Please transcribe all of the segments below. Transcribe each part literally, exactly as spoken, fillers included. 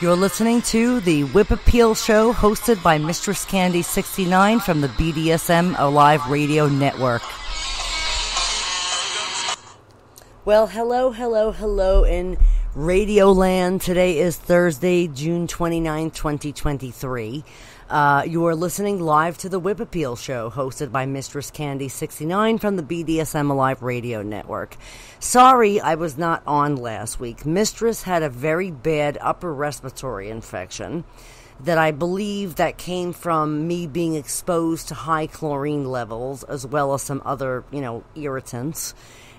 You're listening to the Whip Appeal Show hosted by Mistress Candy sixty-nine from the B D S M Alive Radio Network. Well, hello, hello, hello in Radio Land. Today is Thursday, June twenty-ninth, twenty twenty-three. Uh, you are listening live to the Whip Appeal Show, hosted by Mistress Candy sixty-nine from the B D S M Alive Radio Network. Sorry I was not on last week. Mistress had a very bad upper respiratory infection that I believe that came from me being exposed to high chlorine levels as well as some other, you know, irritants.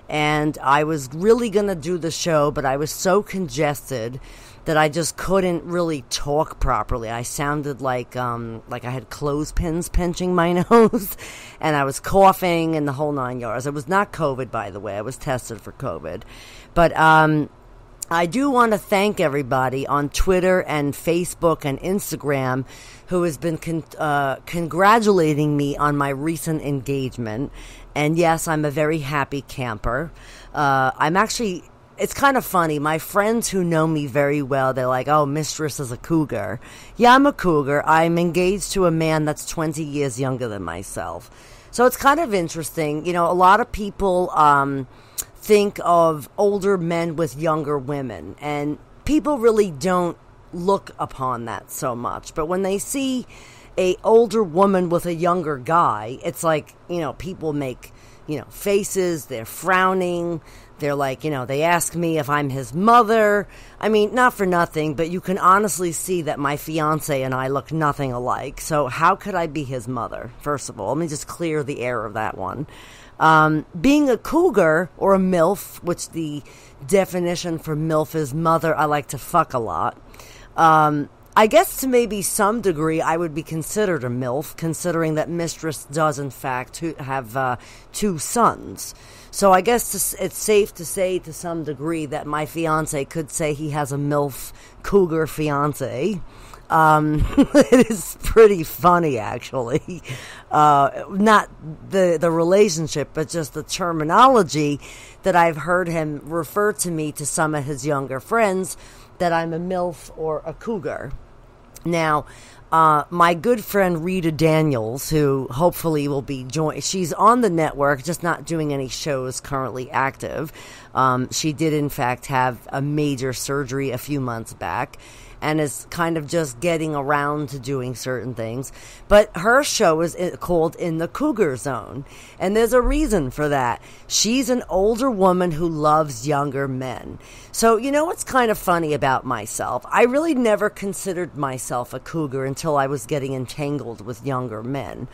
And I was really going to do the show, but I was so congested that I just couldn't really talk properly. I sounded like um, like I had clothespins pinching my nose, and I was coughing and the whole nine yards. It was not COVID, by the way. I was tested for COVID. But um, I do want to thank everybody on Twitter and Facebook and Instagram who has been con- uh, congratulating me on my recent engagement. And yes, I'm a very happy camper. Uh, I'm actually... It's kind of funny. My friends who know me very well, they're like, oh, Mistress is a cougar. Yeah, I'm a cougar. I'm engaged to a man that's twenty years younger than myself. So it's kind of interesting. You know, a lot of people um, think of older men with younger women, and people really don't look upon that so much. But when they see a older woman with a younger guy, it's like, you know, people make, you know, faces, they're frowning. They're like, you know, they ask me if I'm his mother. I mean, not for nothing, but you can honestly see that my fiance and I look nothing alike. So how could I be his mother? First of all, let me just clear the air of that one. Um, being a cougar or a MILF, which the definition for MILF is mother, I like to fuck a lot. Um, I guess to maybe some degree I would be considered a MILF, considering that Mistress does, in fact, have uh, two sons. So I guess it's safe to say to some degree that my fiancé could say he has a MILF cougar fiancé. Um, it is pretty funny, actually. Uh, not the, the relationship, but just the terminology that I've heard him refer to me to some of his younger friends, that I'm a MILF or a cougar. Now, uh, my good friend Rita Daniels, who hopefully will be joined, she's on the network, just not doing any shows currently active. Um, she did, in fact, have a major surgery a few months back and is kind of just getting around to doing certain things. But her show is called In the Cougar Zone, and there's a reason for that. She's an older woman who loves younger men. So, you know what's kind of funny about myself? I really never considered myself a cougar until I was getting entangled with younger men.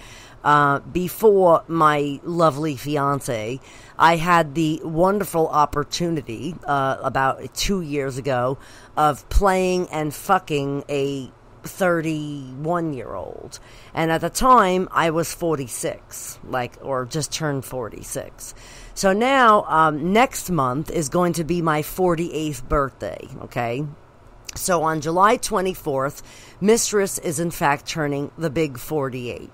Uh, before my lovely fiancé, I had the wonderful opportunity uh, about two years ago of playing and fucking a thirty-one-year-old. And at the time, I was forty-six, like, or just turned forty-six. So now, um, next month is going to be my forty-eighth birthday, okay? So on July twenty-fourth, Mistress is in fact turning the big forty-eight.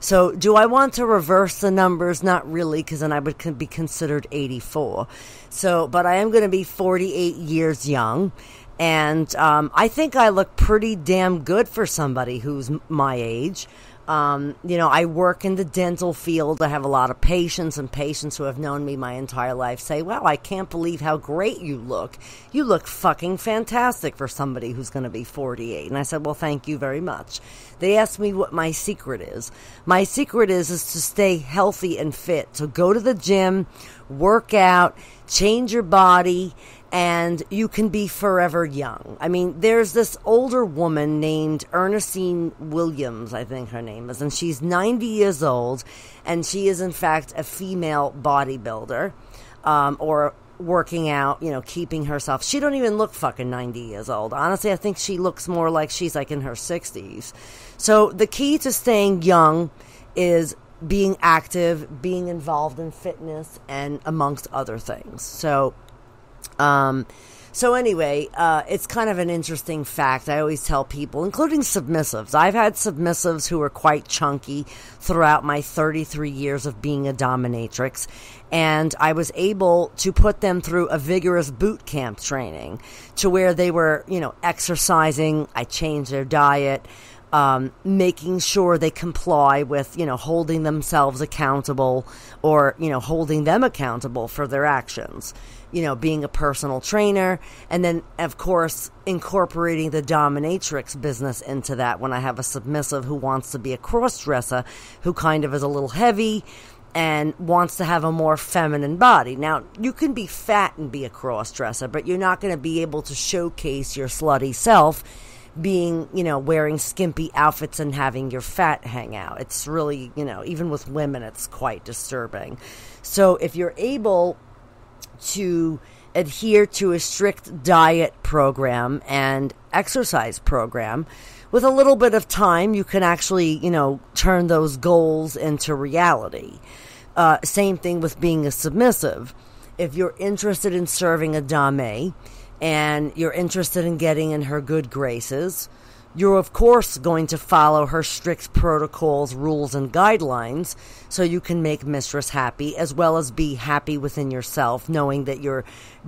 So do I want to reverse the numbers? Not really, because then I would be considered eighty-four. So, but I am going to be forty-eight years young. And um, I think I look pretty damn good for somebody who's my age. Um, you know, I work in the dental field. I have a lot of patients, and patients who have known me my entire life say, wow, I can't believe how great you look. You look fucking fantastic for somebody who's going to be forty-eight. And I said, well, thank you very much. They asked me what my secret is. My secret is, is to stay healthy and fit. So go to the gym, work out, change your body, and you can be forever young. I mean, there's this older woman named Ernestine Williams, I think her name is, and she's ninety years old, and she is, in fact, a female bodybuilder, um, or working out, you know, keeping herself. She don't even look fucking ninety years old. Honestly, I think she looks more like she's, like, in her sixties. So the key to staying young is being active, being involved in fitness, and amongst other things. So... Um, so anyway, uh, it's kind of an interesting fact. I always tell people, including submissives. I've had submissives who are quite chunky throughout my thirty-three years of being a dominatrix. and I was able to put them through a vigorous boot camp training to where they were, you know, exercising. I changed their diet, um, making sure they comply with, you know, holding themselves accountable, or, you know, holding them accountable for their actions, you know, being a personal trainer, and then, of course, incorporating the dominatrix business into that when I have a submissive who wants to be a cross-dresser, who kind of is a little heavy and wants to have a more feminine body. Now, you can be fat and be a cross-dresser, but you're not going to be able to showcase your slutty self being, you know, wearing skimpy outfits and having your fat hang out. It's really, you know, even with women, it's quite disturbing. So if you're able to adhere to a strict diet program and exercise program, with a little bit of time, you can actually, you know, turn those goals into reality. Uh, same thing with being a submissive. If you're interested in serving a dame and you're interested in getting in her good graces, you're, of course, going to follow her strict protocols, rules, and guidelines so you can make mistress happy, as well as be happy within yourself, knowing that you're,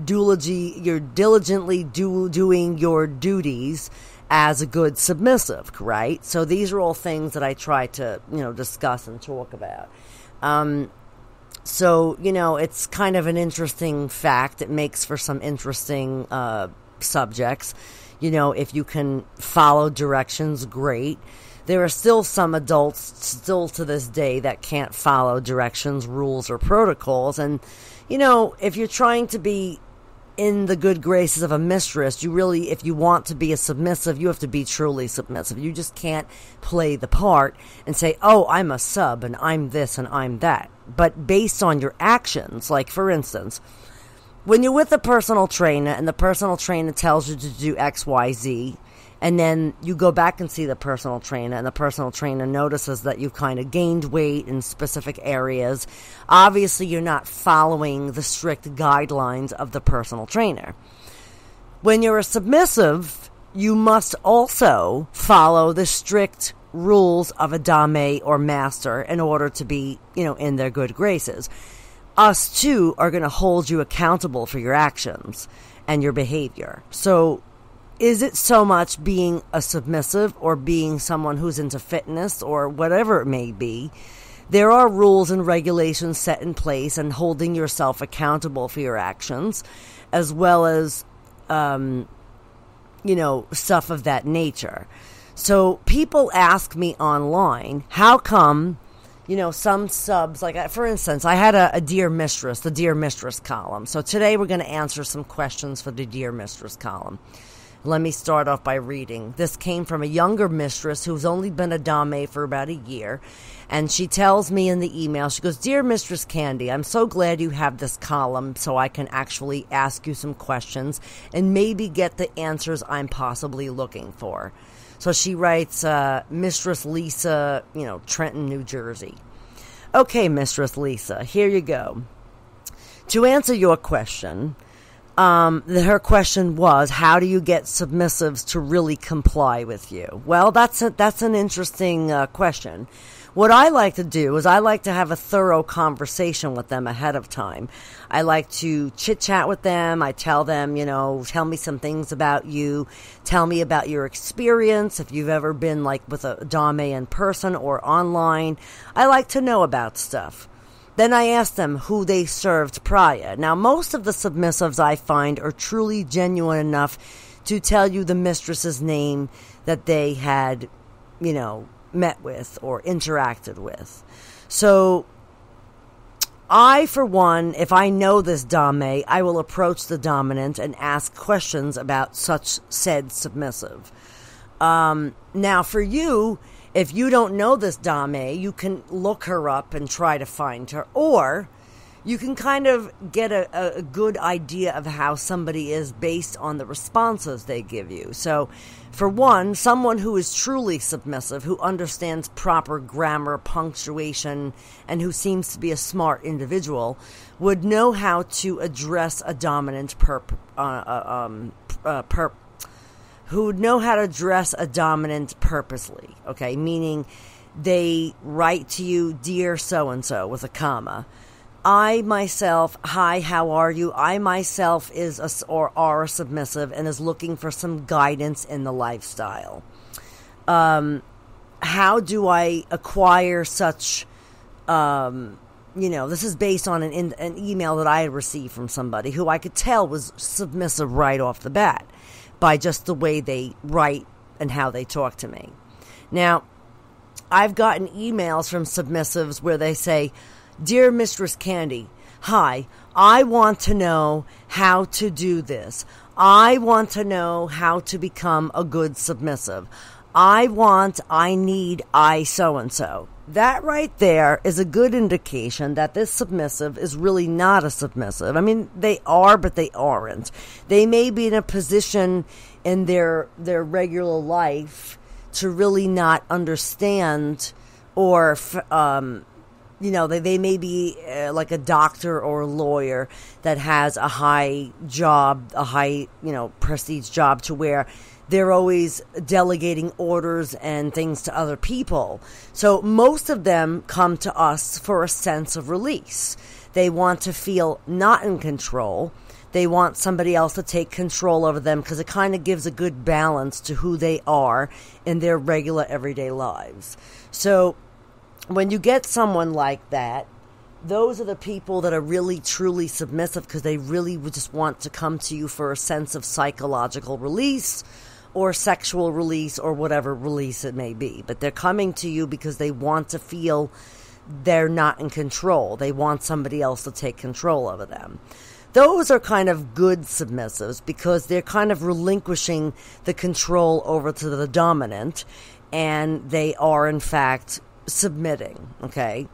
you're diligently do doing your duties as a good submissive, right? So these are all things that I try to, you know, discuss and talk about. Um, so, you know, it's kind of an interesting fact. It makes for some interesting uh, subjects. You know, if you can follow directions, great. There are still some adults still to this day that can't follow directions, rules, or protocols. And, you know, if you're trying to be in the good graces of a mistress, you really, if you want to be a submissive, you have to be truly submissive. You just can't play the part and say, oh, I'm a sub and I'm this and I'm that. But based on your actions, like, for instance, when you're with a personal trainer and the personal trainer tells you to do X, Y, Z, and then you go back and see the personal trainer and the personal trainer notices that you've kind of gained weight in specific areas, obviously you're not following the strict guidelines of the personal trainer. When you're a submissive, you must also follow the strict rules of a dame or master in order to be, you know, in their good graces. Us, too, are going to hold you accountable for your actions and your behavior. So is it so much being a submissive or being someone who's into fitness or whatever it may be? There are rules and regulations set in place and holding yourself accountable for your actions, as well as, um, you know, stuff of that nature. So people ask me online, how come, you know, some subs, like, for instance, I had a, a Dear Mistress, the Dear Mistress column. So today we're going to answer some questions for the Dear Mistress column. Let me start off by reading. This came from a younger mistress who's only been a dame for about a year. And she tells me in the email, she goes, Dear Mistress Candy, I'm so glad you have this column so I can actually ask you some questions and maybe get the answers I'm possibly looking for. So she writes, uh, Mistress Lisa, you know, Trenton, New Jersey. Okay, Mistress Lisa, here you go. To answer your question, um, her question was, how do you get submissives to really comply with you? Well, that's a, that's an interesting uh, question. What I like to do is I like to have a thorough conversation with them ahead of time. I like to chit-chat with them. I tell them, you know, tell me some things about you. Tell me about your experience, if you've ever been, like, with a dame in person or online. I like to know about stuff. Then I ask them who they served prior. Now, most of the submissives I find are truly genuine enough to tell you the mistress's name that they had, you know, met with or interacted with. So I, for one, if I know this dame, I will approach the dominant and ask questions about such said submissive. Um, now for you, if you don't know this dame, you can look her up and try to find her, or you can kind of get a, a good idea of how somebody is based on the responses they give you. So for one, someone who is truly submissive, who understands proper grammar, punctuation, and who seems to be a smart individual, would know how to address a dominant perp, uh, um, uh, perp, who would know how to address a dominant purposely, okay? Meaning they write to you, Dear so-and-so, with a comma. I myself, hi, how are you? I myself is a, or are a submissive and is looking for some guidance in the lifestyle. Um, how do I acquire such, um, you know, this is based on an, in, an email that I had received from somebody who I could tell was submissive right off the bat by just the way they write and how they talk to me. Now, I've gotten emails from submissives where they say, "Dear Mistress Candy, hi, I want to know how to do this. I want to know how to become a good submissive. I want, I need, I so-and-so." That right there is a good indication that this submissive is really not a submissive. I mean, they are, but they aren't. They may be in a position in their their regular life to really not understand or... Um, You know, they, they may be uh, like a doctor or a lawyer that has a high job, a high, you know, prestige job to where they're always delegating orders and things to other people. So most of them come to us for a sense of release. They want to feel not in control. They want somebody else to take control over them because it kind of gives a good balance to who they are in their regular everyday lives. So... when you get someone like that, those are the people that are really, truly submissive because they really would just want to come to you for a sense of psychological release or sexual release or whatever release it may be. But they're coming to you because they want to feel they're not in control. They want somebody else to take control over them. Those are kind of good submissives because they're kind of relinquishing the control over to the dominant, and they are, in fact... submitting, okay?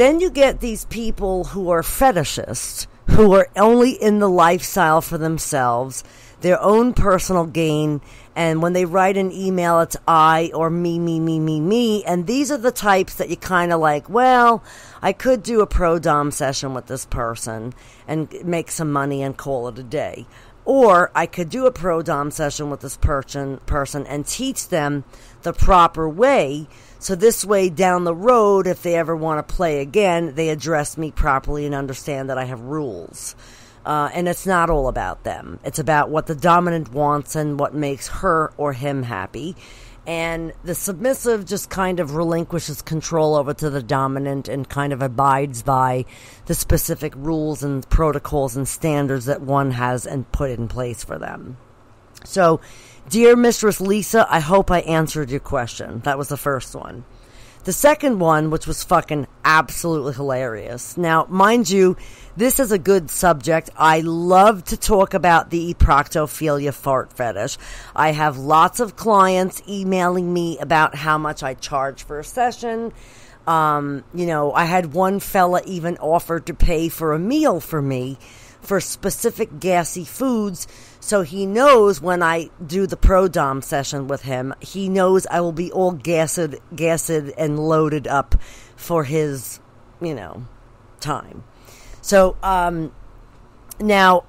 Then you get these people who are fetishists, who are only in the lifestyle for themselves, their own personal gain, and when they write an email, it's I or me, me, me, me, me, and these are the types that you kind of like, well, I could do a pro-dom session with this person and make some money and call it a day. Or I could do a pro-dom session with this person, person and teach them the proper way. So this way down the road, if they ever want to play again, they address me properly and understand that I have rules. Uh, and it's not all about them. It's about what the dominant wants and what makes her or him happy. And the submissive just kind of relinquishes control over to the dominant and kind of abides by the specific rules and protocols and standards that one has and put in place for them. So, dear Mistress Lisa, I hope I answered your question. That was the first one. The second one, which was fucking absolutely hilarious. Now, mind you, this is a good subject. I love to talk about the eproctophilia fart fetish. I have lots of clients emailing me about how much I charge for a session. Um, you know, I had one fella even offer to pay for a meal for me for specific gassy foods, so he knows when I do the pro-dom session with him, he knows I will be all gassed, gassed and loaded up for his, you know, time. So, um, now,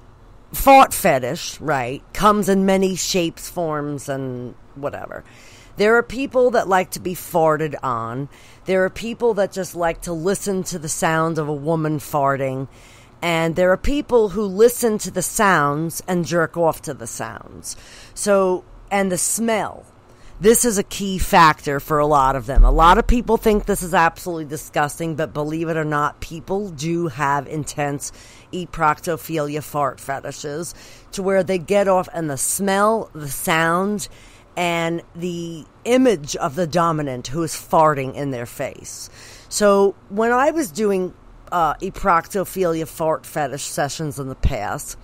fart fetish, right, comes in many shapes, forms, and whatever. There are people that like to be farted on. There are people that just like to listen to the sound of a woman farting. And there are people who listen to the sounds and jerk off to the sounds. So, and the smell. This is a key factor for a lot of them. A lot of people think this is absolutely disgusting, but believe it or not, people do have intense eproctophilia fart fetishes to where they get off and the smell, the sound, and the image of the dominant who is farting in their face. So, when I was doing... Uh, eproctophilia fart fetish sessions in the past,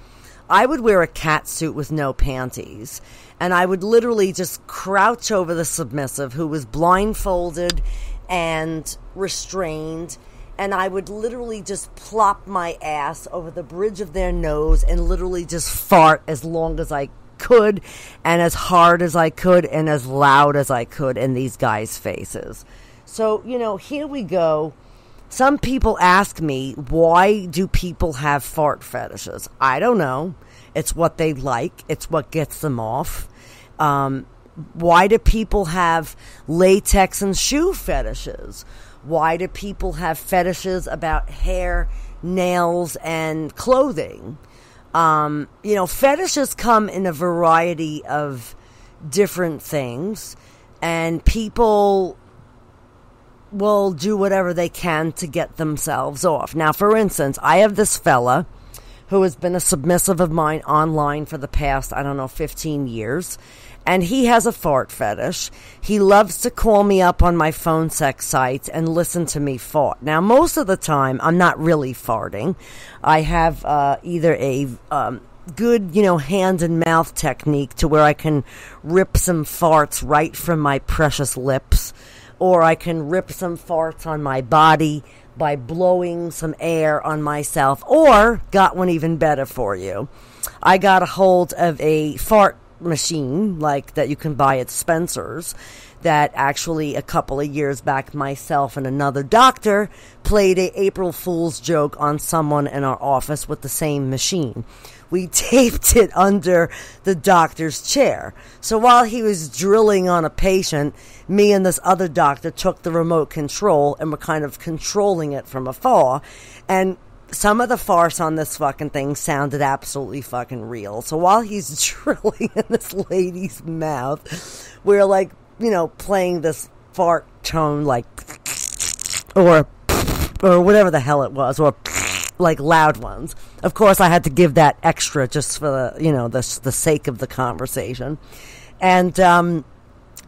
I would wear a cat suit with no panties, and I would literally just crouch over the submissive who was blindfolded and restrained, and I would literally just plop my ass over the bridge of their nose and literally just fart as long as I could and as hard as I could and as loud as I could in these guys' faces. So, you know, here we go. Some people ask me, why do people have fart fetishes? I don't know. It's what they like. It's what gets them off. Um, why do people have latex and shoe fetishes? Why do people have fetishes about hair, nails, and clothing? Um, you know, fetishes come in a variety of different things, and people will do whatever they can to get themselves off. Now, for instance, I have this fella who has been a submissive of mine online for the past, I don't know, fifteen years. And he has a fart fetish. He loves to call me up on my phone sex sites and listen to me fart. Now, most of the time, I'm not really farting. I have uh, either a um, good, you know, hand and mouth technique to where I can rip some farts right from my precious lips, or I can rip some farts on my body by blowing some air on myself, or got one even better for you. I got a hold of a fart machine, like, that you can buy at Spencer's, that actually a couple of years back myself and another doctor played a April Fool's joke on someone in our office with the same machine. We taped it under the doctor's chair. So while he was drilling on a patient, me and this other doctor took the remote control and were kind of controlling it from afar. And some of the farce on this fucking thing sounded absolutely fucking real. So while he's drilling in this lady's mouth, we're like, you know, playing this fart tone, like, or, or whatever the hell it was, or like loud ones. Of course, I had to give that extra just for the, you know, the, the sake of the conversation. And um,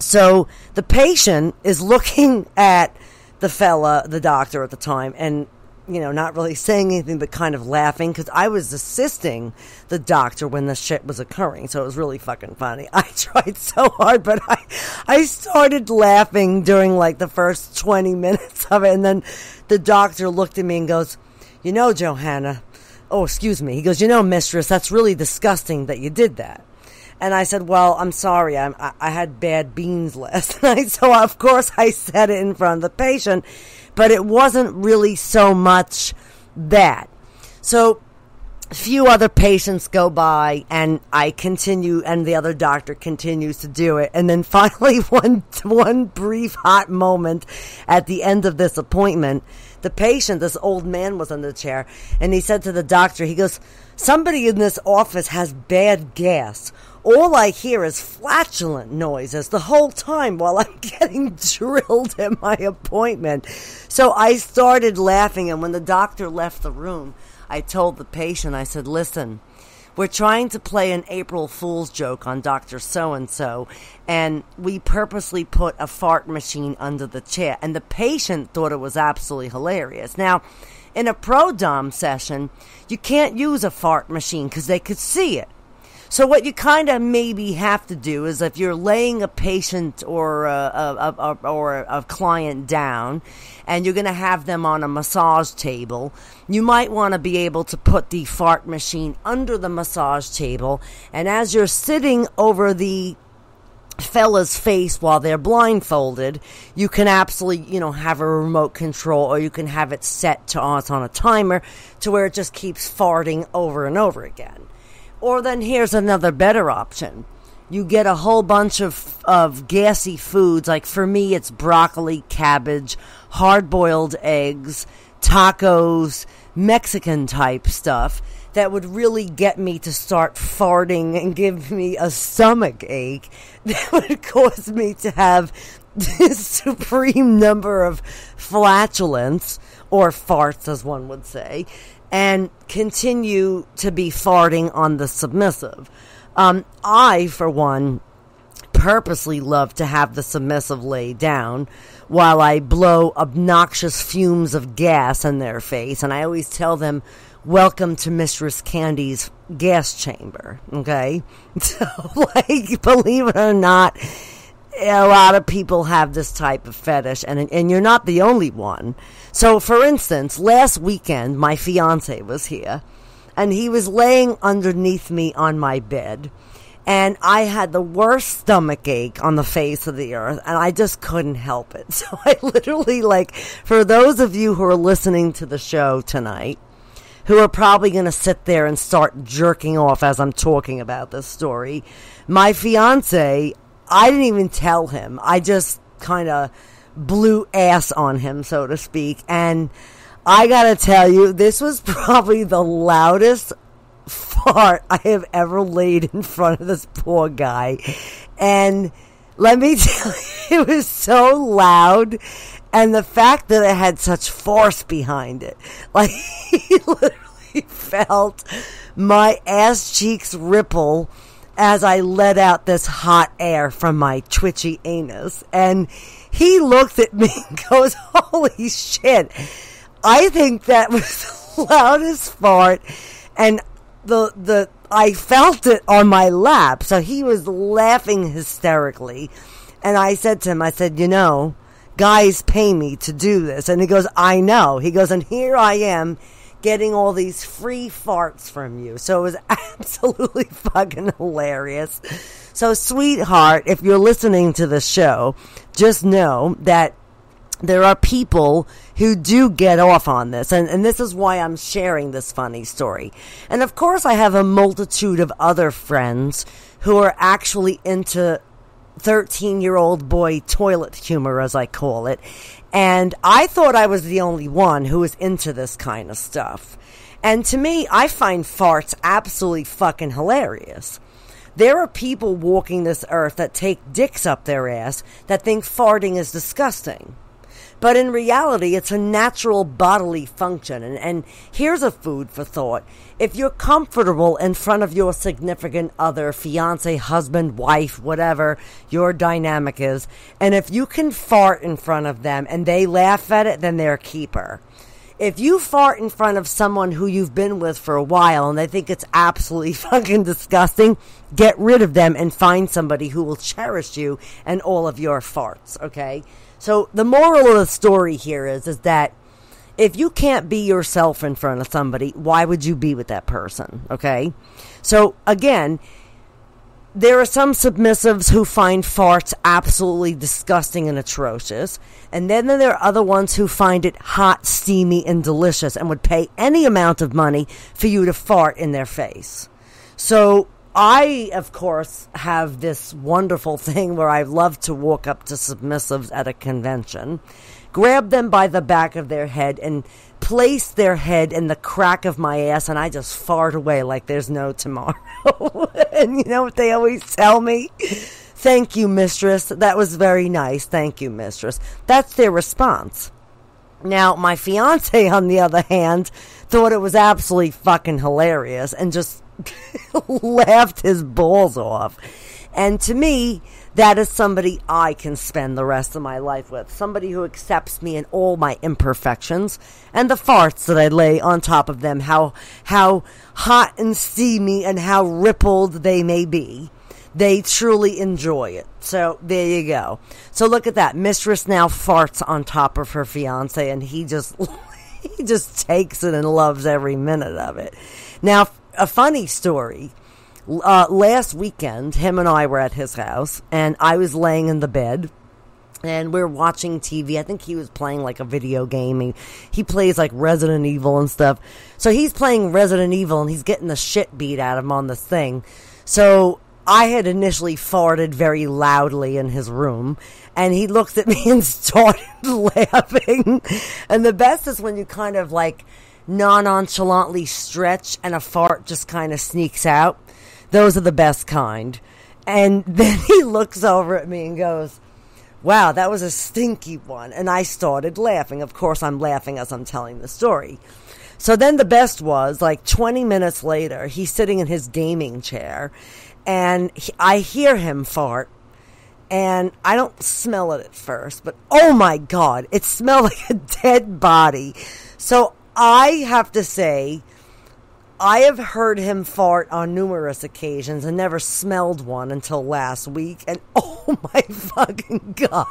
so the patient is looking at the fella, the doctor at the time, and, you know, not really saying anything, but kind of laughing, because I was assisting the doctor when this shit was occurring, so it was really fucking funny. I tried so hard, but I, I started laughing during, like, the first twenty minutes of it, and then the doctor looked at me and goes, "You know, Johanna," oh, excuse me, he goes, "You know, mistress, that's really disgusting that you did that." And I said, "Well, I'm sorry, I'm, I, I had bad beans last night," so of course I said it in front of the patient, but it wasn't really so much that. So a few other patients go by, and I continue, and the other doctor continues to do it. And then finally, one, one brief hot moment at the end of this appointment, the patient, this old man, was under the chair, and he said to the doctor, he goes, "Somebody in this office has bad gas. All I hear is flatulent noises the whole time while I'm getting drilled at my appointment." So I started laughing, and when the doctor left the room, I told the patient, I said, "Listen, we're trying to play an April Fool's joke on Doctor So-and-so, and we purposely put a fart machine under the chair." And the patient thought it was absolutely hilarious. Now, in a pro-dom session, you can't use a fart machine because they could see it. So what you kind of maybe have to do is, if you're laying a patient or a, a, a, or a client down and you're going to have them on a massage table, you might want to be able to put the fart machine under the massage table. And as you're sitting over the fella's face while they're blindfolded, you can absolutely, you know, have a remote control, or you can have it set to on, on a timer to where it just keeps farting over and over again. Or then here's another better option. You get a whole bunch of of gassy foods. Like, for me, it's broccoli, cabbage, hard-boiled eggs, tacos, Mexican-type stuff that would really get me to start farting and give me a stomach ache that would cause me to have this supreme number of flatulence, or farts, as one would say, and continue to be farting on the submissive. Um, I, for one, purposely love to have the submissive lay down while I blow obnoxious fumes of gas in their face. And I always tell them, "Welcome to Mistress Candy's gas chamber," okay? So, like, believe it or not, a lot of people have this type of fetish, and and you're not the only one. So, for instance, last weekend, my fiancé was here, and he was laying underneath me on my bed, and I had the worst stomach ache on the face of the earth, and I just couldn't help it. So I literally, like, for those of you who are listening to the show tonight, who are probably going to sit there and start jerking off as I'm talking about this story, my fiancé, I didn't even tell him. I just kind of blue ass on him, so to speak. And I gotta tell you, this was probably the loudest fart I have ever laid in front of this poor guy. And let me tell you, it was so loud. And the fact that it had such force behind it, like, he literally felt my ass cheeks ripple as I let out this hot air from my twitchy anus. And he looked at me and goes, holy shit, I think that was the loudest fart. And the the I felt it on my lap. So he was laughing hysterically. And I said to him, I said, you know, guys pay me to do this. And he goes, I know. He goes, and here I am getting all these free farts from you. So it was absolutely fucking hilarious. So, sweetheart, if you're listening to the show, just know that there are people who do get off on this. And, and this is why I'm sharing this funny story. And, of course, I have a multitude of other friends who are actually into thirteen-year-old boy toilet humor, as I call it. And I thought I was the only one who was into this kind of stuff. And to me, I find farts absolutely fucking hilarious. There are people walking this earth that take dicks up their ass that think farting is disgusting. But in reality, it's a natural bodily function. And, and here's a food for thought. If you're comfortable in front of your significant other, fiance, husband, wife, whatever your dynamic is, and if you can fart in front of them and they laugh at it, then they're a keeper. If you fart in front of someone who you've been with for a while and they think it's absolutely fucking disgusting, get rid of them and find somebody who will cherish you and all of your farts, okay? So the moral of the story here is, is that if you can't be yourself in front of somebody, why would you be with that person, okay? So, again, there are some submissives who find farts absolutely disgusting and atrocious. And then there are other ones who find it hot, steamy, and delicious and would pay any amount of money for you to fart in their face. So I, of course, have this wonderful thing where I love to walk up to submissives at a convention, grab them by the back of their head, and place their head in the crack of my ass, and I just fart away like there's no tomorrow. And you know what they always tell me? Thank you, mistress. That was very nice. Thank you, mistress. That's their response. Now, my fiancé, on the other hand, thought it was absolutely fucking hilarious and just laughed his balls off. And to me, that is somebody I can spend the rest of my life with. Somebody who accepts me and all my imperfections and the farts that I lay on top of them, how how hot and steamy and how rippled they may be. They truly enjoy it. So there you go. So look at that. Mistress now farts on top of her fiancé, and he just he just takes it and loves every minute of it. Now, a funny story. Uh, last weekend, him and I were at his house, and I was laying in the bed, and we were watching T V. I think he was playing, like, a video game. He, he plays, like, Resident Evil and stuff. So he's playing Resident Evil, and he's getting the shit beat out of him on this thing. So I had initially farted very loudly in his room, and he looked at me and started laughing. And the best is when you kind of, like, non-nonchalantly stretch, and a fart just kind of sneaks out. Those are the best kind. And then he looks over at me and goes, wow, that was a stinky one. And I started laughing. Of course, I'm laughing as I'm telling the story. So then the best was, like, twenty minutes later, he's sitting in his gaming chair, and he, I hear him fart, and I don't smell it at first, but oh my God, it smelled like a dead body. So I have to say, I have heard him fart on numerous occasions and never smelled one until last week. And oh my fucking God,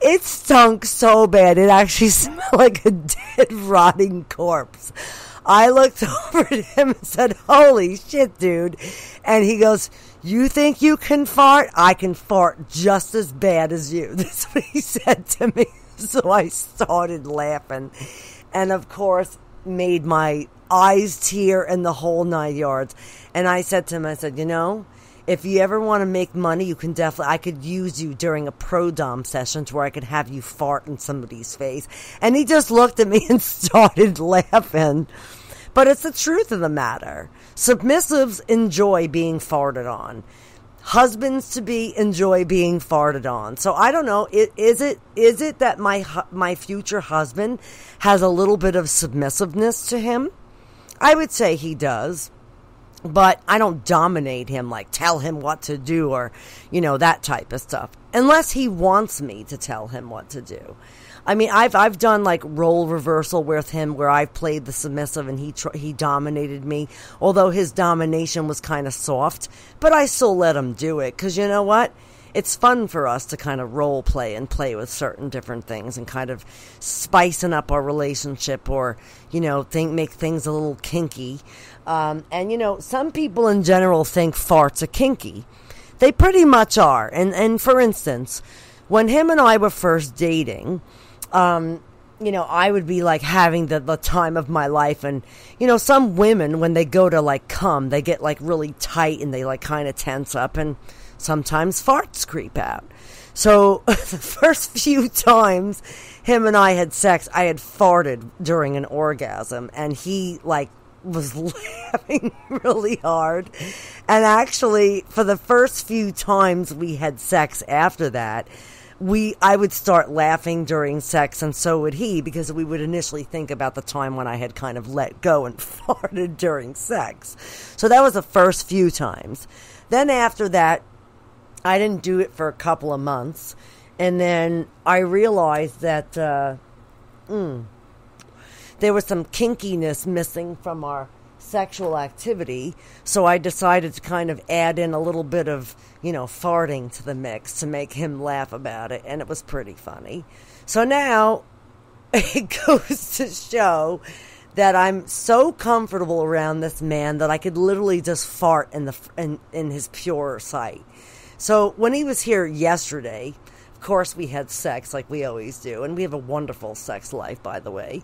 it stunk so bad. It actually smelled like a dead, rotting corpse. I looked over at him and said, holy shit, dude. And he goes, you think you can fart? I can fart just as bad as you. That's what he said to me. So I started laughing. And of course, made my eyes tear and the whole nine yards. And I said to him, I said, you know, if you ever want to make money, you can definitely, I could use you during a pro-dom session to where I could have you fart in somebody's face. And he just looked at me and started laughing. But it's the truth of the matter. Submissives enjoy being farted on. Husbands-to-be enjoy being farted on. So I don't know, is it is it that my my future husband has a little bit of submissiveness to him? I would say he does, but I don't dominate him, like tell him what to do or, you know, that type of stuff. Unless he wants me to tell him what to do. I mean, I've I've done like role reversal with him where I've played the submissive and he tr he dominated me, although his domination was kind of soft, but I still let him do it because you know what? It's fun for us to kind of role play and play with certain different things and kind of spicing up our relationship or, you know, think, make things a little kinky. Um, and, you know, some people in general think farts are kinky. They pretty much are. And, and for instance, when him and I were first dating... Um, you know, I would be like having the, the time of my life. And, you know, some women, when they go to like come, they get like really tight and they like kind of tense up and sometimes farts creep out. So the first few times him and I had sex, I had farted during an orgasm and he like was laughing really hard. And actually for the first few times we had sex after that, We, I would start laughing during sex, and so would he, because we would initially think about the time when I had kind of let go and farted during sex. So that was the first few times. Then after that, I didn't do it for a couple of months, and then I realized that uh, mm, there was some kinkiness missing from our sexual activity, so I decided to kind of add in a little bit of, you know, farting to the mix to make him laugh about it, and it was pretty funny. So now it goes to show that I'm so comfortable around this man that I could literally just fart in the in, in his pure sight. So when he was here yesterday, of course we had sex like we always do, and we have a wonderful sex life, by the way.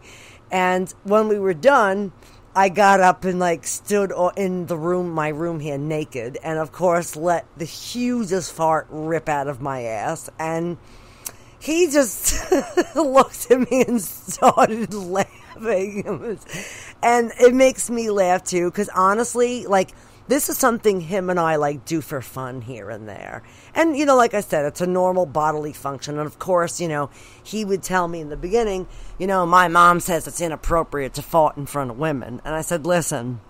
And when we were done, I got up and like stood in the room, my room here, naked, and of course let the hugest fart rip out of my ass. And he just looked at me and started laughing. And it makes me laugh too, because honestly, like, this is something him and I like do for fun here and there. And, you know, like I said, it's a normal bodily function. And, of course, you know, he would tell me in the beginning, you know, my mom says it's inappropriate to fart in front of women. And I said, listen,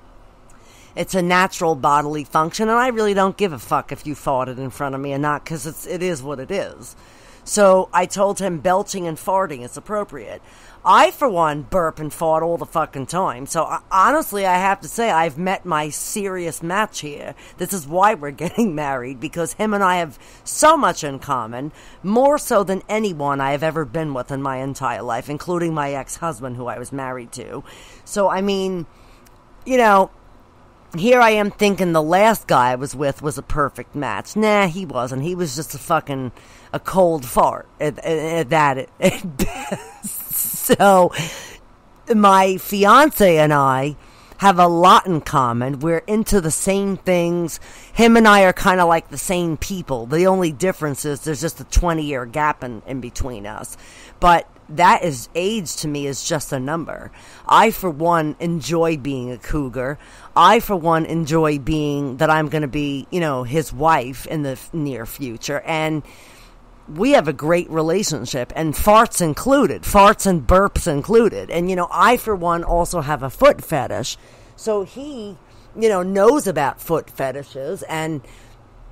it's a natural bodily function. And I really don't give a fuck if you farted in front of me or not, because it's, it is what it is. So I told him belching and farting is appropriate. I, for one, burp and fart all the fucking time. So, I, honestly, I have to say I've met my serious match here. This is why we're getting married, because him and I have so much in common, more so than anyone I have ever been with in my entire life, including my ex-husband who I was married to. So, I mean, you know, here I am thinking the last guy I was with was a perfect match. Nah, he wasn't. He was just a fucking, a cold fart at, at that at best. So my fiance and I have a lot in common. We're into the same things. Him and I are kind of like the same people. The only difference is there's just a twenty year gap in, in between us. But that is, age to me is just a number. I, for one, enjoy being a cougar. I, for one, enjoy being that I'm going to be, you know, his wife in the near future. And we have a great relationship, and farts included, farts and burps included. And, you know, I, for one, also have a foot fetish. So he, you know, knows about foot fetishes. And,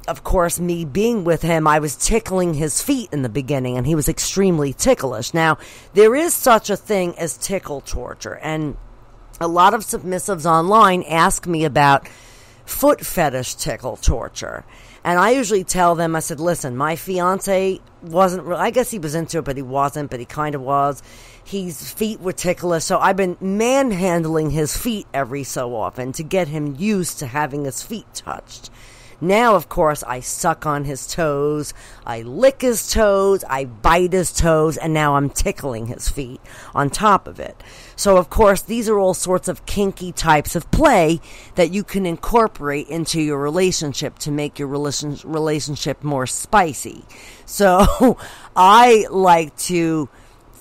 of course, me being with him, I was tickling his feet in the beginning, and he was extremely ticklish. Now, there is such a thing as tickle torture. And a lot of submissives online ask me about foot fetish tickle torture. And I usually tell them, I said, listen, my fiance wasn't real. I guess he was into it, but he wasn't, but he kind of was. His feet were ticklish. So I've been manhandling his feet every so often to get him used to having his feet touched. Now, of course, I suck on his toes, I lick his toes, I bite his toes, and now I'm tickling his feet on top of it. So, of course, these are all sorts of kinky types of play that you can incorporate into your relationship to make your relation relationship more spicy. So, I like to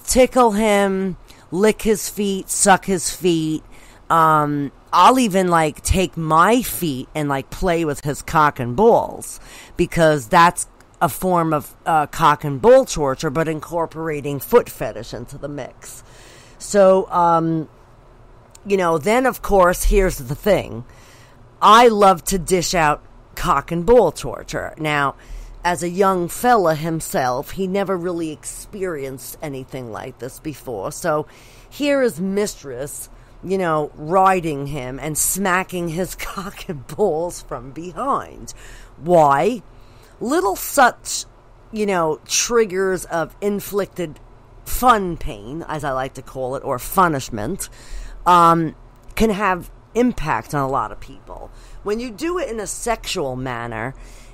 tickle him, lick his feet, suck his feet. Um, I'll even, like, take my feet and, like, play with his cock and balls, because that's a form of uh, cock and ball torture, but incorporating foot fetish into the mix. So, um, you know, then, of course, here's the thing. I love to dish out cock and ball torture. Now, as a young fella himself, he never really experienced anything like this before. So here is Mistress, you know, riding him and smacking his cock and balls from behind. Why? Little such, you know, triggers of inflicted fun pain, as I like to call it, or punishment, um, can have impact on a lot of people. When you do it in a sexual manner,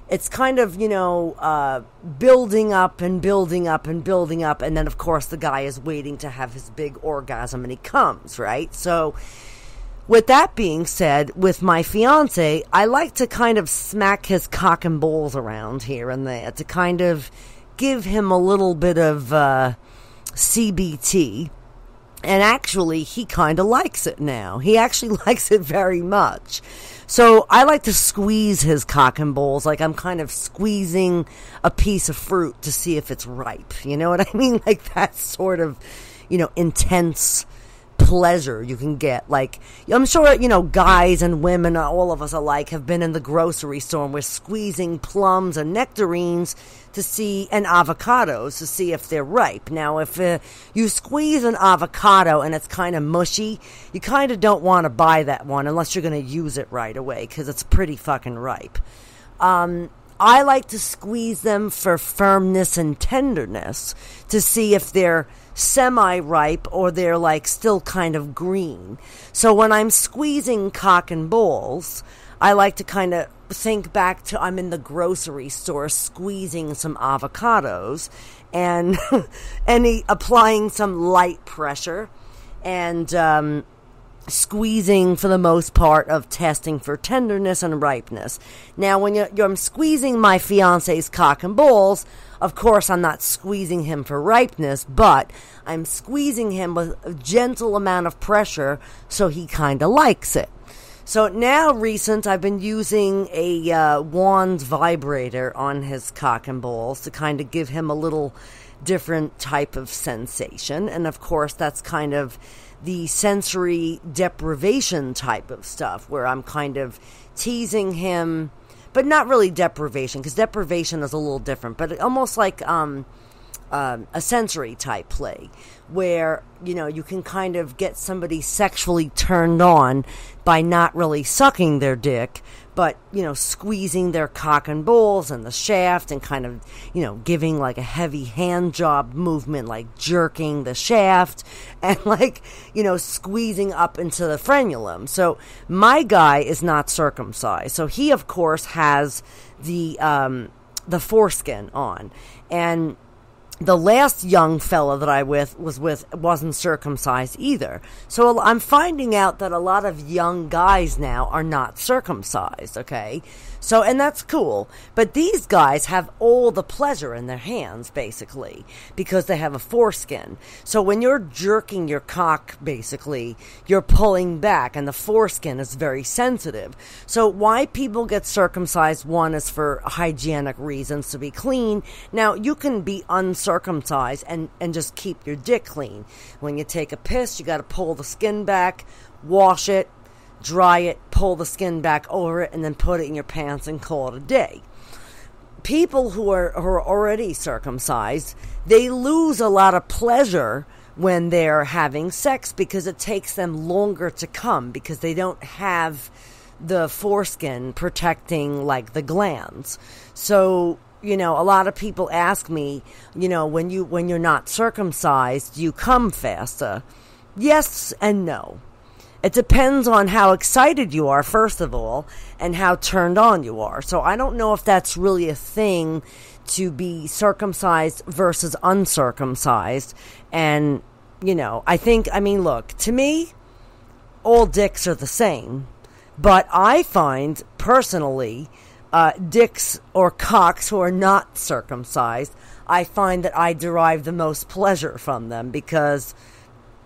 it's kind of, you know, uh, building up and building up and building up. And then, of course, the guy is waiting to have his big orgasm and he comes, right? So with that being said, with my fiance, I like to kind of smack his cock and balls around here and there to kind of give him a little bit of uh, C B T. And actually, he kind of likes it now. He actually likes it very much. So I like to squeeze his cock and balls like I'm kind of squeezing a piece of fruit to see if it's ripe. You know what I mean? Like that sort of, you know, intense pleasure you can get. Like, I'm sure, you know, guys and women, all of us alike, have been in the grocery store and we're squeezing plums and nectarines to see, and avocados to see if they're ripe. Now, if uh, you squeeze an avocado and it's kind of mushy, you kind of don't want to buy that one unless you're going to use it right away, because it's pretty fucking ripe. Um, I like to squeeze them for firmness and tenderness to see if they're semi-ripe or they're like still kind of green. So when I'm squeezing cock and balls, I like to kind of think back to I'm in the grocery store squeezing some avocados and and he, applying some light pressure and um, squeezing for the most part of testing for tenderness and ripeness. Now, when you're, you're, I'm squeezing my fiance's cock and balls, of course, I'm not squeezing him for ripeness, but I'm squeezing him with a gentle amount of pressure so he kind of likes it. So now, recent, I've been using a uh, wand vibrator on his cock and balls to kind of give him a little different type of sensation. And, of course, that's kind of the sensory deprivation type of stuff where I'm kind of teasing him, but not really deprivation, because deprivation is a little different, but almost like um, uh, a sensory type play, where, you know, you can kind of get somebody sexually turned on by not really sucking their dick, but, you know, squeezing their cock and balls and the shaft and kind of, you know, giving like a heavy hand job movement, like jerking the shaft and like, you know, squeezing up into the frenulum. So my guy is not circumcised. So he, of course, has the, um, the foreskin on. And the last young fella that I with was with wasn't circumcised either. So I'm finding out that a lot of young guys now are not circumcised, okay? So, and that's cool. But these guys have all the pleasure in their hands, basically, because they have a foreskin. So when you're jerking your cock, basically, you're pulling back, and the foreskin is very sensitive. So why people get circumcised, one, is for hygienic reasons, to be clean. Now, you can be uncircumcised and, and just keep your dick clean. When you take a piss, you got to pull the skin back, wash it, dry it, pull the skin back over it, and then put it in your pants and call it a day. People who are, who are already circumcised, they lose a lot of pleasure when they're having sex because it takes them longer to come because they don't have the foreskin protecting, like, the glands. So, you know, a lot of people ask me, you know, when, you, when you're not circumcised, do you come faster? Yes and no. It depends on how excited you are, first of all, and how turned on you are. So I don't know if that's really a thing to be circumcised versus uncircumcised. And, you know, I think, I mean, look, to me, all dicks are the same. But I find, personally, uh, dicks or cocks who are not circumcised, I find that I derive the most pleasure from them because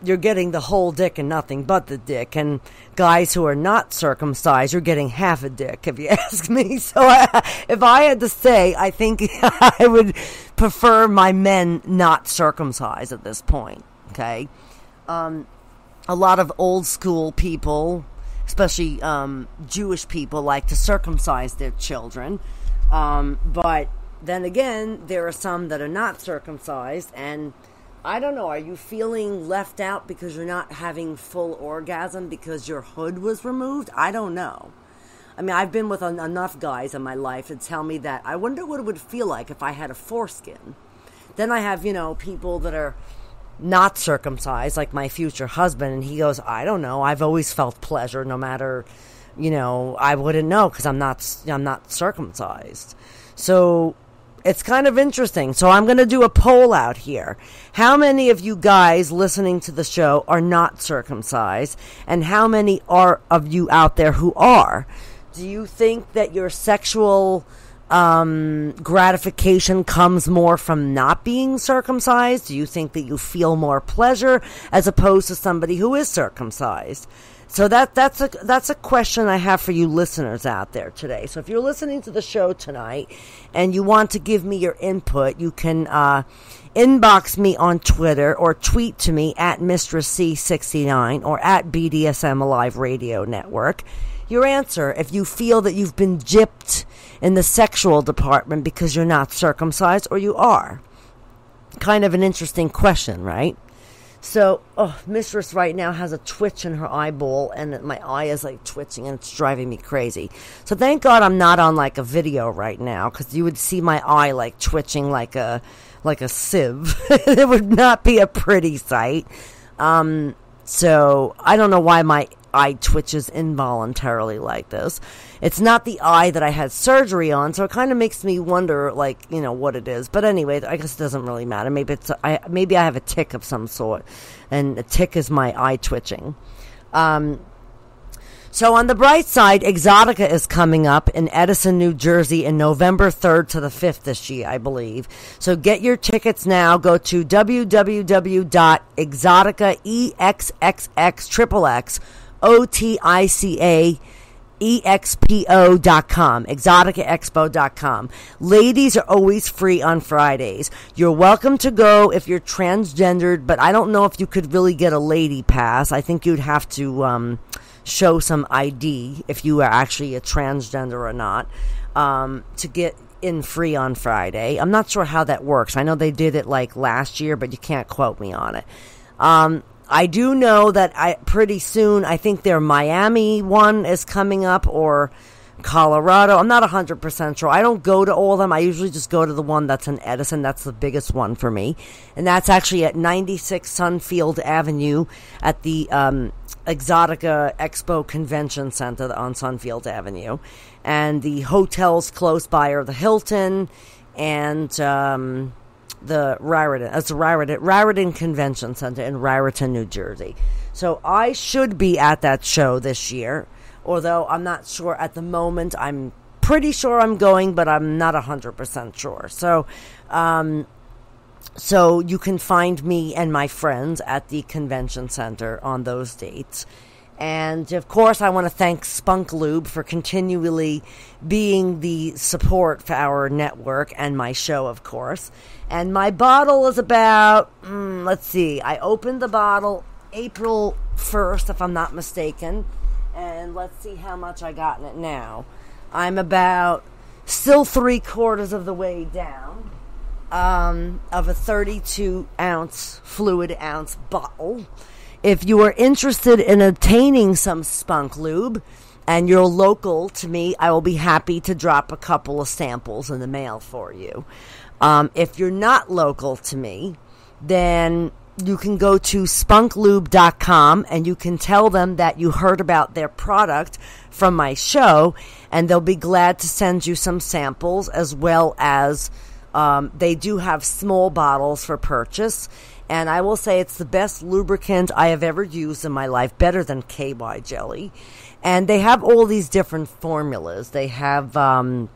you're getting the whole dick and nothing but the dick. And guys who are not circumcised, you're getting half a dick, if you ask me. So I, if I had to say, I think I would prefer my men not circumcised at this point, okay? Um, a lot of old school people, especially um, Jewish people, like to circumcise their children. Um, but then again, there are some that are not circumcised, and I don't know, are you feeling left out because you're not having full orgasm because your hood was removed? I don't know. I mean, I've been with en- enough guys in my life to tell me that. I wonder what it would feel like if I had a foreskin. Then I have, you know, people that are not circumcised, like my future husband, and he goes, I don't know, I've always felt pleasure no matter, you know, I wouldn't know because I'm not, I'm not circumcised. So it's kind of interesting. So I'm going to do a poll out here. How many of you guys listening to the show are not circumcised, and how many are of you out there who are? Do you think that your sexual Um, gratification comes more from not being circumcised? Do you think that you feel more pleasure as opposed to somebody who is circumcised? So that that's a that's a question I have for you listeners out there today. So if you're listening to the show tonight and you want to give me your input, you can uh, inbox me on Twitter or tweet to me at Mistress C sixty-nine or at B D S M Alive Radio Network. Your answer, if you feel that you've been gypped in the sexual department because you're not circumcised, or you are. Kind of an interesting question, right? So, oh, Mistress right now has a twitch in her eyeball, and my eye is like twitching, and it's driving me crazy. So thank God I'm not on like a video right now, because you would see my eye like twitching like a like a sieve. It would not be a pretty sight. Um, so I don't know why my eye twitches involuntarily like this. It's not the eye that I had surgery on, so it kind of makes me wonder, like, you know, what it is. But anyway, I guess it doesn't really matter. Maybe it's I maybe I have a tic of some sort, and a tic is my eye twitching. Um, so on the bright side, Exotica is coming up in Edison, New Jersey in November third to the fifth this year, I believe. So get your tickets now. Go to w w w dot exotica dot com Exotica Expo dot com Ladies are always free on Fridays. You're welcome to go if you're transgendered, but I don't know if you could really get a lady pass. I think you'd have to um, show some I D if you are actually a transgender or not um, to get in free on Friday. I'm not sure how that works. I know they did it like last year, but you can't quote me on it. Um, I do know that I pretty soon, I think their Miami one is coming up, or Colorado. I'm not one hundred percent sure. I don't go to all of them. I usually just go to the one that's in Edison. That's the biggest one for me. And that's actually at ninety-six Sunfield Avenue at the um, Exotica Expo Convention Center on Sunfield Avenue. And the hotels close by are the Hilton and Um, the Raritan, that's the Raritan, Raritan Convention Center in Raritan, New Jersey. So I should be at that show this year, although I'm not sure at the moment. I'm pretty sure I'm going, but I'm not one hundred percent sure. So, um, so you can find me and my friends at the convention center on those dates. And, of course, I want to thank Spunk Lube for continually being the support for our network and my show, of course. And my bottle is about, mm, let's see, I opened the bottle April first, if I'm not mistaken. And let's see how much I got in it now. I'm about still three quarters of the way down um, of a thirty-two ounce, fluid ounce bottle. If you are interested in obtaining some Spunk Lube and you're local to me, I will be happy to drop a couple of samples in the mail for you. Um, if you're not local to me, then you can go to spunk lube dot com and you can tell them that you heard about their product from my show, and they'll be glad to send you some samples, as well as um, they do have small bottles for purchase. And I will say it's the best lubricant I have ever used in my life, better than K Y Jelly. And they have all these different formulas. They have um,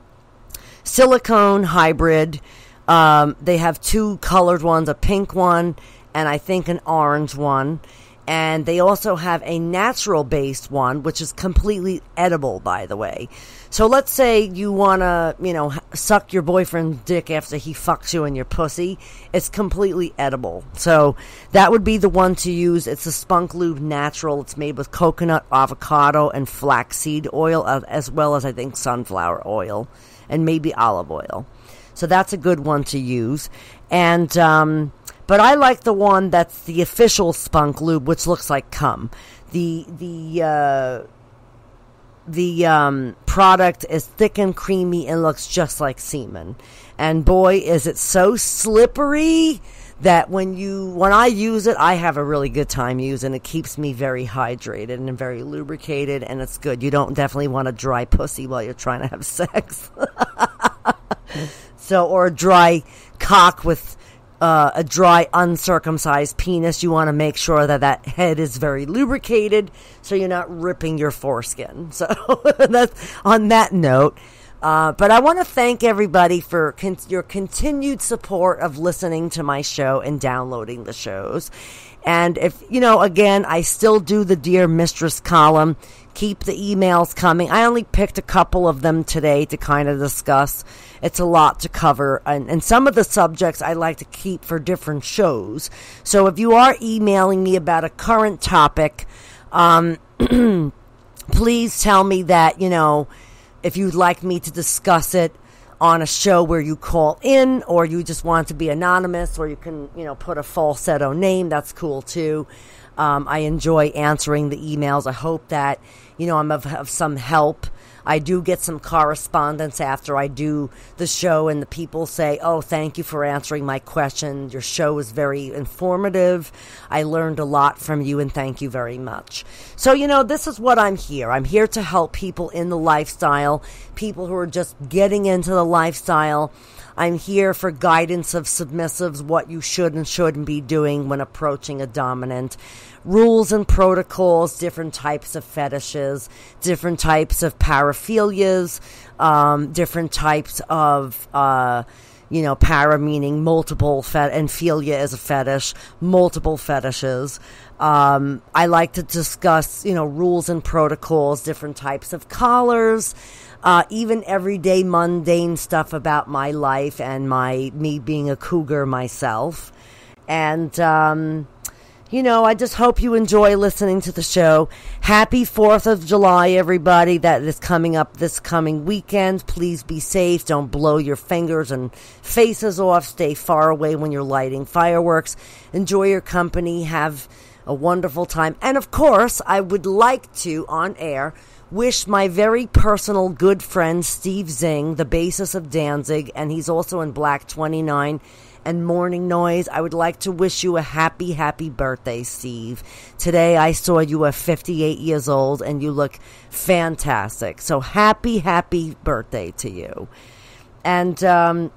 silicone hybrid. Um, they have two colored ones, a pink one, and I think an orange one. And they also have a natural-based one, which is completely edible, by the way. So let's say you want to, you know, suck your boyfriend's dick after he fucks you in your pussy. It's completely edible. So that would be the one to use. It's a Spunk Lube Natural. It's made with coconut, avocado, and flaxseed oil, as well as, I think, sunflower oil and maybe olive oil. So that's a good one to use. And, um... but I like the one that's the official Spunk Lube, which looks like cum. The the uh, the um, product is thick and creamy and looks just like semen. And boy, is it so slippery that when you when I use it, I have a really good time using it. It keeps me very hydrated and very lubricated, and it's good. You don't definitely want a dry pussy while you're trying to have sex, so or a dry cock with. Uh, a dry, uncircumcised penis. You want to make sure that that head is very lubricated, so you're not ripping your foreskin. So that's on that note. Uh, but I want to thank everybody for con your continued support of listening to my show and downloading the shows. And if you know, again, I still do the Dear Mistress column. Keep the emails coming. I only picked a couple of them today to kind of discuss. It's a lot to cover. And, and some of the subjects I like to keep for different shows. So if you are emailing me about a current topic, um, please tell me that, you know, if you'd like me to discuss it on a show where you call in, or you just want to be anonymous, or you can, you know, put a falsetto name. That's cool, too. Um, I enjoy answering the emails. I hope that, you know, I'm of, of some help. I do get some correspondence after I do the show, and the people say, oh, thank you for answering my question. Your show is very informative. I learned a lot from you, and thank you very much. So, you know, this is what I'm here. I'm here to help people in the lifestyle, people who are just getting into the lifestyle. I'm here for guidance of submissives, what you should and shouldn't be doing when approaching a dominant, rules and protocols, different types of fetishes, different types of paraphilias, um, different types of, uh, you know, para meaning multiple, fet and philia is a fetish, multiple fetishes. Um, I like to discuss, you know, rules and protocols, different types of collars, Uh, even everyday mundane stuff about my life and my me being a cougar myself. And, um, you know, I just hope you enjoy listening to the show. Happy fourth of July, everybody, that is coming up this coming weekend. Please be safe. Don't blow your fingers and faces off. Stay far away when you're lighting fireworks. Enjoy your company. Have a wonderful time. And, of course, I would like to, on air, wish my very personal good friend Steve Zing, the bassist of Danzig, and he's also in Black twenty-nine and Morning Noise. I would like to wish you a happy, happy birthday, Steve. Today I saw you were fifty-eight years old and you look fantastic. So happy, happy birthday to you. And um,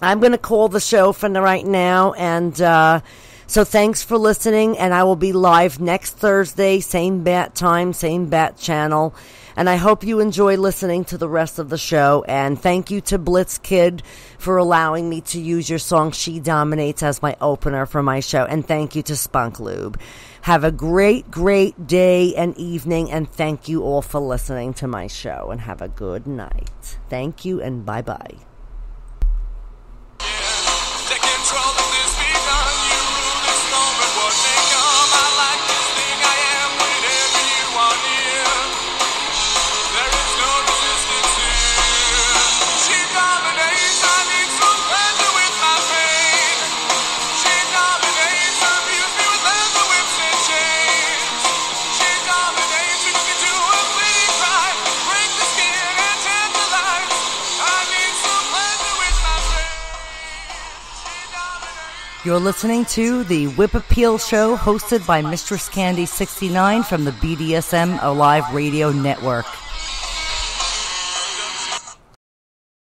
I'm going to call the show for right now, and uh, so thanks for listening, and I will be live next Thursday, same bat time, same bat channel. And I hope you enjoy listening to the rest of the show. And thank you to Blitzkid for allowing me to use your song She Dominates as my opener for my show. And thank you to Spunk Lube. Have a great, great day and evening. And thank you all for listening to my show. And have a good night. Thank you, and bye-bye. You're listening to the Whip Appeal Show hosted by Mistress Candy sixty-nine from the B D S M Alive Radio Network.